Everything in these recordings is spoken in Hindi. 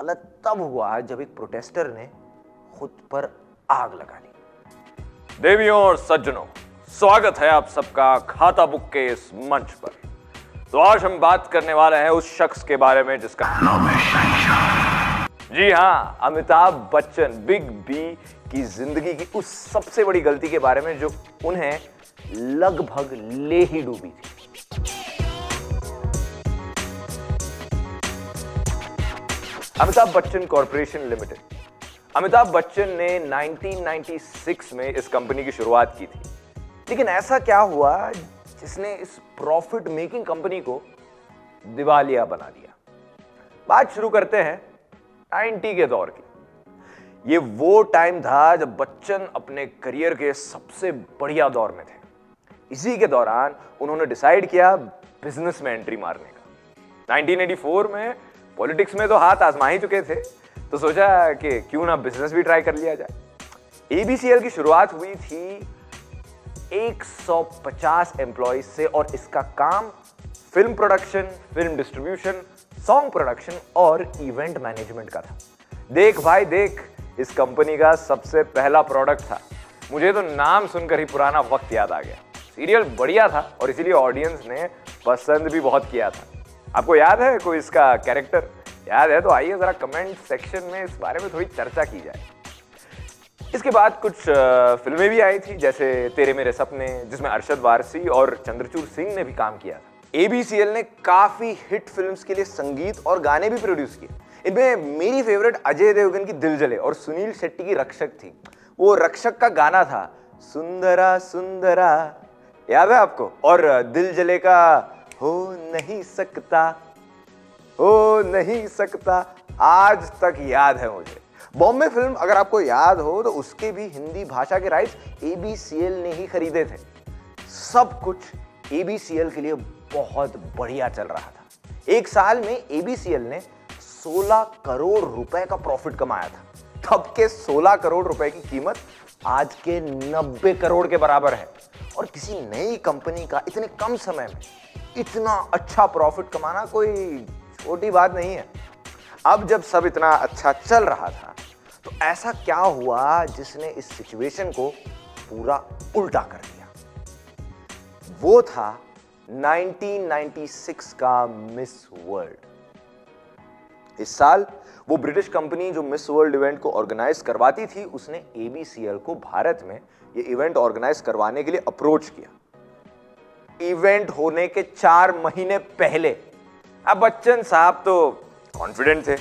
गलत तब हुआ जब एक प्रोटेस्टर ने खुद पर आग लगा ली। देवियों और सज्जनों, स्वागत है आप सबका खाता बुक के इस मंच पर। तो आज हम बात करने वाले हैं उस शख्स के बारे में जिसका नाम है, जी हाँ, अमिताभ बच्चन, बिग बी की जिंदगी की उस सबसे बड़ी गलती के बारे में जो उन्हें लगभग ले ही डूबी थी। Amitabh Bachchan corporation limited. अमिताभ बच्चन ने 1996 में इस कंपनी की शुरुआत की थी, लेकिन ऐसा क्या हुआ जिसने इस प्रॉफिट मेकिंग कंपनी को दिवालिया बना दिया। बात शुरू करते हैं 90 के दौर की। ये वो टाइम था जब बच्चन अपने करियर के सबसे बढ़िया दौर में थे। इसी के दौरान उन्होंने डिसाइड किया बिजनेस में एंट्री मारने का। 1984 में पॉलिटिक्स में तो हाथ आजमा ही चुके थे, तो सोचा कि क्यों ना बिजनेस भी ट्राई कर लिया जाए। एबीसीएल की शुरुआत हुई थी 150 एम्प्लॉयज से और इसका काम film production, film distribution, song production और इवेंट मैनेजमेंट का था। देख भाई देख, इस कंपनी का सबसे पहला प्रोडक्ट था, मुझे तो नाम सुनकर ही पुराना वक्त याद आ गया। सीरियल बढ़िया था और इसीलिए ऑडियंस ने पसंद भी बहुत किया था। आपको याद है कोई इसका कैरेक्टर? याद है तो आइए जरा कमेंट सेक्शन में इस बारे में थोड़ी चर्चा की जाए। इसके बाद कुछ फिल्में भी आई थी जैसे तेरे मेरे सपने, जिसमें अरशद वारसी और चंद्रचूर सिंह ने भी काम किया था। एबीसीएल ने काफ़ी हिट फिल्म्स के लिए संगीत और गाने भी प्रोड्यूस किए। इनमें मेरी फेवरेट अजय देवगन की दिल जले और सुनील शेट्टी की रक्षक थी। वो रक्षक का गाना था सुंदरा सुंदरा, याद है आपको? और दिल जले का हो नहीं सकता, हो नहीं सकता, आज तक याद है मुझे। बॉम्बे फिल्म, अगर आपको याद हो तो उसके भी हिंदी भाषा के राइट्स एबीसीएल ने ही खरीदे थे। सब कुछ एबीसीएल के लिए बहुत बढ़िया चल रहा था। एक साल में एबीसीएल ने 16 करोड़ रुपए का प्रॉफिट कमाया था। तब के 16 करोड़ रुपए की कीमत आज के 90 करोड़ के बराबर है। और किसी नई कंपनी का इतने कम समय में इतना अच्छा प्रॉफिट कमाना कोई छोटी बात नहीं है। अब जब सब इतना अच्छा चल रहा था तो ऐसा क्या हुआ जिसने इस सिचुएशन को पूरा उल्टा कर दिया? वो था 1996 का मिस वर्ल्ड। इस साल वो ब्रिटिश कंपनी जो मिस वर्ल्ड इवेंट को ऑर्गेनाइज करवाती थी, उसने एबीसीएल को भारत में ये इवेंट ऑर्गेनाइज करवाने के लिए अप्रोच किया। इवेंट होने के 4 महीने पहले अब बच्चन साहब तो कॉन्फिडेंट थे,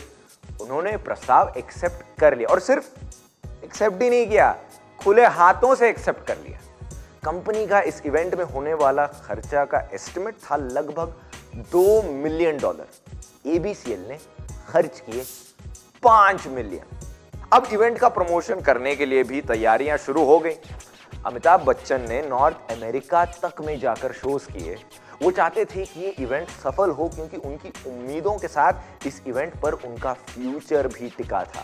उन्होंने प्रस्ताव एक्सेप्ट कर लिया। और सिर्फ एक्सेप्ट ही नहीं किया, खुले हाथों से एक्सेप्ट कर लिया। कंपनी का इस इवेंट में होने वाला खर्चा का एस्टिमेट था लगभग $2 मिलियन। एबीसीएल ने खर्च किए 5 मिलियन। अब इवेंट का प्रमोशन करने के लिए भी तैयारियां शुरू हो गई। अमिताभ बच्चन ने नॉर्थ अमेरिका तक में जाकर शोज किए। वो चाहते थे कि ये इवेंट सफल हो, क्योंकि उनकी उम्मीदों के साथ इस इवेंट पर उनका फ्यूचर भी टिका था।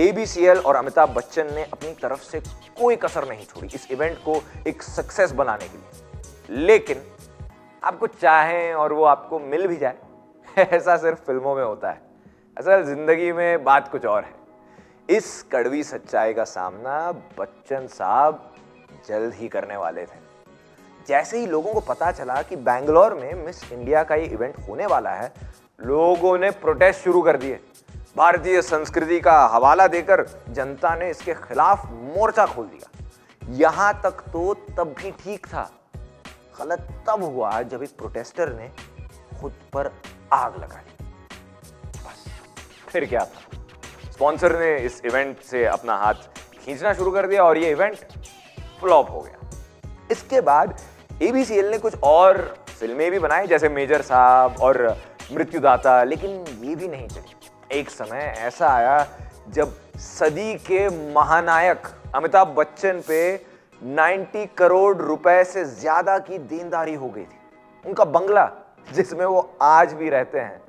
एबीसीएल और अमिताभ बच्चन ने अपनी तरफ से कोई कसर नहीं छोड़ी इस इवेंट को एक सक्सेस बनाने के लिए। लेकिन आपको चाहें और वो आपको मिल भी जाए, ऐसा सिर्फ फिल्मों में होता है। असल जिंदगी में बात कुछ और है। इस कड़वी सच्चाई का सामना बच्चन साहब जल्द ही करने वाले थे। जैसे ही लोगों को पता चला कि बैंगलोर में मिस इंडिया का ये इवेंट होने वाला है, लोगों ने प्रोटेस्ट शुरू कर दिए। भारतीय संस्कृति का हवाला देकर जनता ने इसके खिलाफ मोर्चा खोल दिया। यहाँ तक तो तब भी ठीक था, गलत तब हुआ जब एक प्रोटेस्टर ने खुद पर आग लगा ली। बस फिर क्या था, स्पॉन्सर ने इस इवेंट से अपना हाथ खींचना शुरू कर दिया और ये इवेंट फ्लॉप हो गया। इसके बाद एबीसीएल ने कुछ और फिल्में भी बनाई जैसे मेजर साहब और मृत्युदाता, लेकिन ये भी नहीं चली। एक समय ऐसा आया जब सदी के महानायक अमिताभ बच्चन पे 90 करोड़ रुपए से ज्यादा की देनदारी हो गई थी। उनका बंगला जिसमें वो आज भी रहते हैं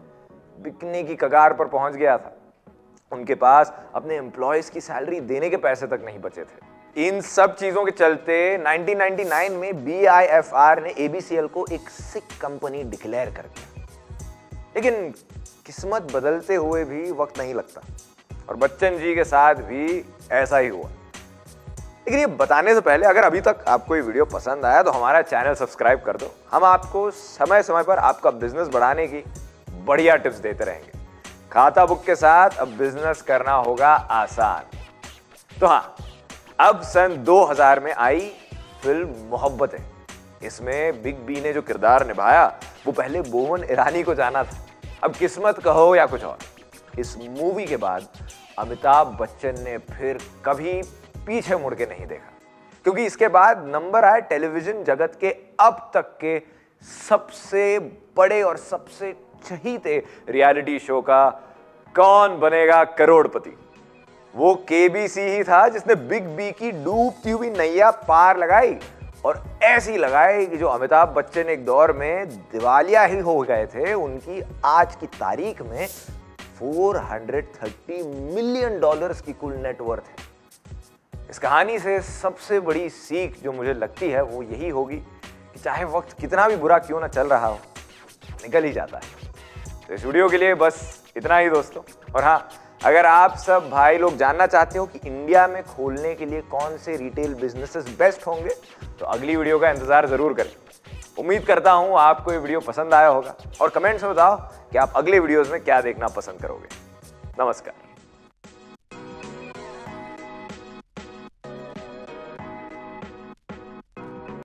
बिकने की कगार पर पहुंच गया था। उनके पास अपने एम्प्लॉयज की सैलरी देने के पैसे तक नहीं बचे थे। इन सब चीज़ों के चलते 1999 में BIFR ने एबीसीएल को एक सिक कंपनी डिक्लेयर कर दिया। लेकिन किस्मत बदलते हुए भी वक्त नहीं लगता, और बच्चन जी के साथ भी ऐसा ही हुआ। लेकिन ये बताने से पहले, अगर अभी तक आपको ये वीडियो पसंद आया तो हमारा चैनल सब्सक्राइब कर दो। हम आपको समय समय पर आपका बिजनेस बढ़ाने की बढ़िया टिप्स देते रहेंगे। खाता बुक के साथ अब बिजनेस करना होगा आसान। तो हाँ, अब सन 2000 में आई फिल्म मोहब्बतें, इसमें बिग बी ने जो किरदार निभाया वो पहले बोमन ईरानी को जाना था। अब किस्मत कहो या कुछ और, इस मूवी के बाद अमिताभ बच्चन ने फिर कभी पीछे मुड़ के नहीं देखा, क्योंकि इसके बाद नंबर आए टेलीविजन जगत के अब तक के सबसे बड़े और सबसे चहीते रियलिटी शो का कौन बनेगा करोड़पति। वो केबीसी ही था जिसने बिग बी की डूबती हुई नैया पार लगाई, और ऐसी लगाई कि जो अमिताभ बच्चन एक दौर में दिवालिया ही हो गए थे, उनकी आज की तारीख में 430 मिलियन डॉलर्स की कुल नेटवर्थ है। इस कहानी से सबसे बड़ी सीख जो मुझे लगती है वो यही होगी कि चाहे वक्त कितना भी बुरा क्यों ना चल रहा हो, निकल ही जाता है। तो इस वीडियो के लिए बस इतना ही दोस्तों। और हाँ, अगर आप सब भाई लोग जानना चाहते हो कि इंडिया में खोलने के लिए कौन से रिटेल बिजनेसेस बेस्ट होंगे तो अगली वीडियो का इंतज़ार ज़रूर करें। उम्मीद करता हूँ आपको ये वीडियो पसंद आया होगा, और कमेंट्स में बताओ कि आप अगले वीडियोज़ में क्या देखना पसंद करोगे। नमस्कार।